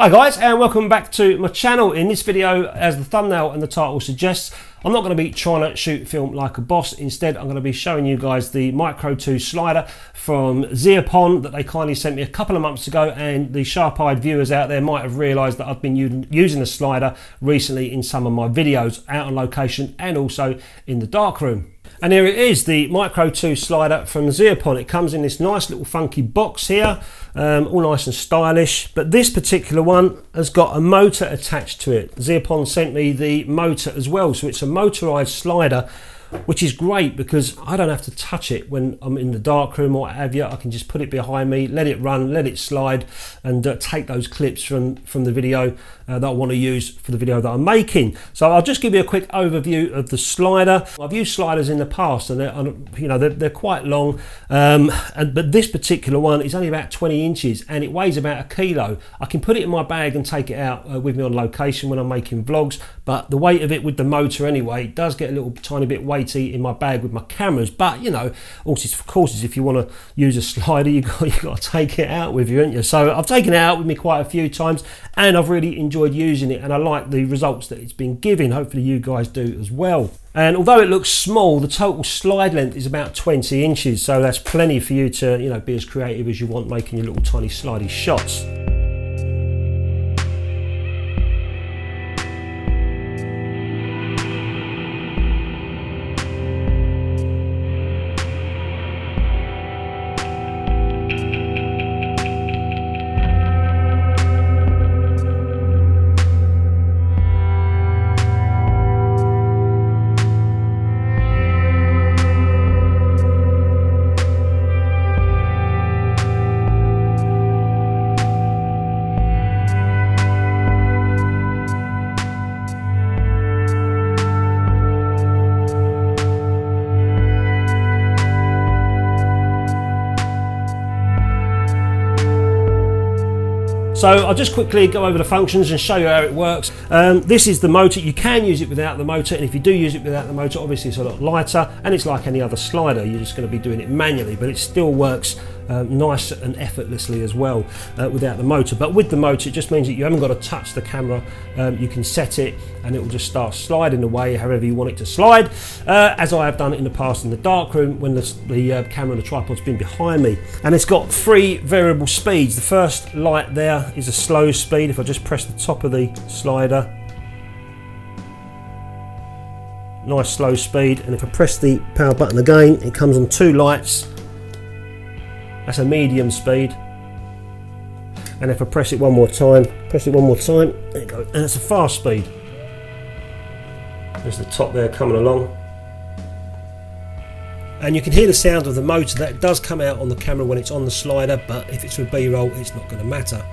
Hi guys, and welcome back to my channel. In this video, as the thumbnail and the title suggests, I'm not going to be trying to shoot film like a boss. Instead, I'm going to be showing you guys the Micro 2 slider from Zeapon that they kindly sent me a couple of months ago, and the sharp-eyed viewers out there might have realised that I've been using the slider recently in some of my videos out on location and also in the darkroom. And here it is, the Micro 2 slider from Zeapon. It comes in this nice little funky box here, all nice and stylish. But this particular one has got a motor attached to it. Zeapon sent me the motor as well, so it's a motorized slider, which is great because I don't have to touch it when I'm in the darkroom or what have you. I can just put it behind me, let it run, let it slide, and take those clips from the video that I want to use for the video that I'm making. So I'll just give you a quick overview of the slider. I've used sliders in the past, and they're quite long, but this particular one is only about 20 inches, and it weighs about a kilo. I can put it in my bag and take it out with me on location when I'm making vlogs, but the weight of it with the motor anyway, it does get a little tiny bit weighty in my bag with my cameras. But you know, of course, if you want to use a slider, you got to take it out with you, ain't you? So I've taken it out with me quite a few times, and I've really enjoyed using it, and I like the results that it's been giving. Hopefully you guys do as well. And although it looks small, the total slide length is about 20 inches, so that's plenty for you to, you know, be as creative as you want making your little tiny slidey shots. So I'll just quickly go over the functions and show you how it works. This is the motor. You can use it without the motor, and if you do use it without the motor, obviously it's a lot lighter, and it's like any other slider. You're just going to be doing it manually, but it still works nice and effortlessly as well without the motor. But with the motor, it just means that you haven't got to touch the camera. You can set it and it will just start sliding away however you want it to slide, as I have done in the past in the darkroom when the camera and the tripod's been behind me. And it's got three variable speeds. The first light there is a slow speed. If I just press the top of the slider, nice slow speed, and if I press the power button again, it comes on two lights. That's a medium speed. And if I press it one more time, there you go, and that's a fast speed. There's the top there coming along. And you can hear the sound of the motor. That does come out on the camera when it's on the slider, but if it's with B-roll, it's not going to matter.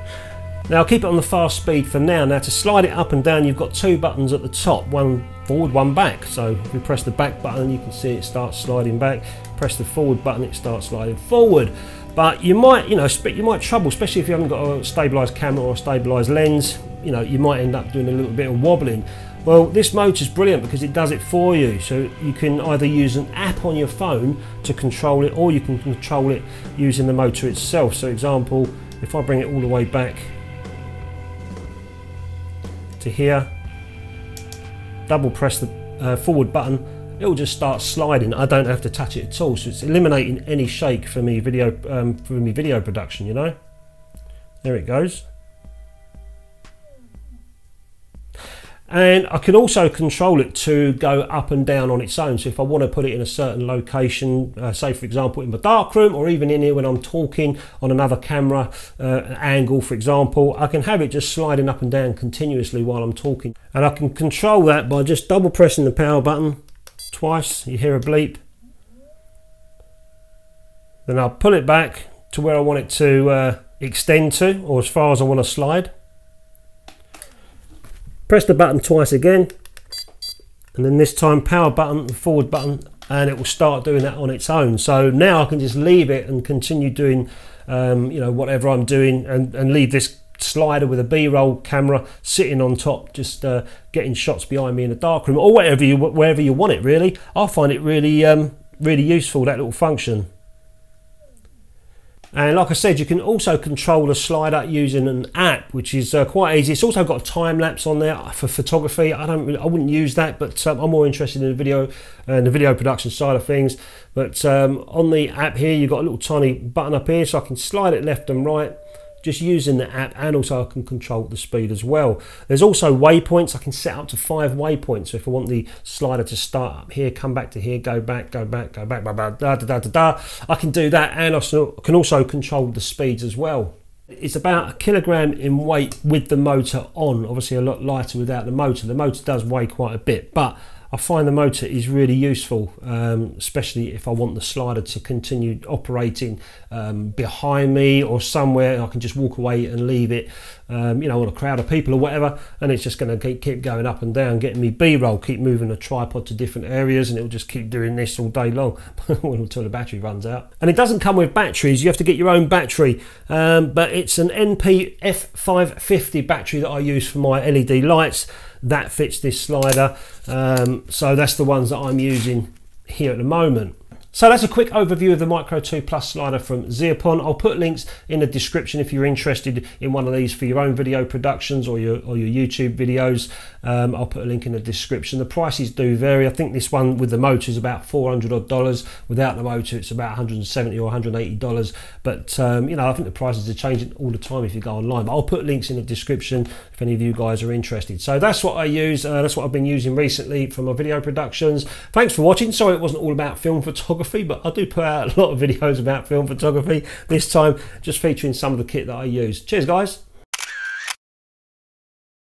Now I'll keep it on the fast speed for now. Now to slide it up and down, you've got two buttons at the top, one forward, one back. So if you press the back button, you can see it starts sliding back. Press the forward button, it starts sliding forward. But you might, you might trouble, especially if you haven't got a stabilised camera or a stabilised lens. You know, you might end up doing a little bit of wobbling. Well, this motor's brilliant because it does it for you. So you can either use an app on your phone to control it, or you can control it using the motor itself. So, for example, if I bring it all the way back to here, double press the forward button, it will just start sliding. I don't have to touch it at all. So it's eliminating any shake for me video production. You know, there it goes. And I can also control it to go up and down on its own. So if I want to put it in a certain location, say for example in my darkroom, or even in here when I'm talking on another camera angle, for example, I can have it just sliding up and down continuously while I'm talking. And I can control that by just double pressing the power button twice. You hear a bleep. Then I'll pull it back to where I want it to extend to, or as far as I want to slide. Press the button twice again, and then this time power button, the forward button, and it will start doing that on its own. So now I can just leave it and continue doing you know, whatever I'm doing, and leave this slider with a B-roll camera sitting on top, just getting shots behind me in the darkroom, or wherever you want it really. I find it really really useful, that little function. And like I said, you can also control the slider using an app, which is quite easy. It's also got a time lapse on there for photography. I wouldn't use that, but I'm more interested in the video and the video production side of things. But on the app here, you've got a little tiny button up here, so I can slide it left and right, just using the app, and also I can control the speed as well. There's also waypoints. I can set up to 5 waypoints. So if I want the slider to start up here, come back to here, go back, go back, go back, blah, blah, da, da, da, da, da, I can do that, and I can also control the speeds as well. It's about 1 kilogram in weight with the motor on. Obviously a lot lighter without the motor. The motor does weigh quite a bit, but I find the motor is really useful, especially if I want the slider to continue operating behind me or somewhere, and I can just walk away and leave it, you know, on a crowd of people or whatever, and it's just going to keep going up and down, getting me B-roll, keep moving the tripod to different areas, and it'll just keep doing this all day long until the battery runs out. And it doesn't come with batteries. You have to get your own battery, but it's an NP F550 battery that I use for my LED lights. That fits this slider, so that's the ones that I'm using here at the moment. So that's a quick overview of the Micro 2 Plus slider from Zeapon. I'll put links in the description if you're interested in one of these for your own video productions or your YouTube videos. I'll put a link in the description. The prices do vary. I think this one with the motor is about $400 odd. Without the motor, it's about $170 or $180. But you know, I think the prices are changing all the time if you go online. But I'll put links in the description if any of you guys are interested. So that's what I use. That's what I've been using recently for my video productions. Thanks for watching. Sorry it wasn't all about film photography, but I do put out a lot of videos about film photography, this time just featuring some of the kit that I use. Cheers guys.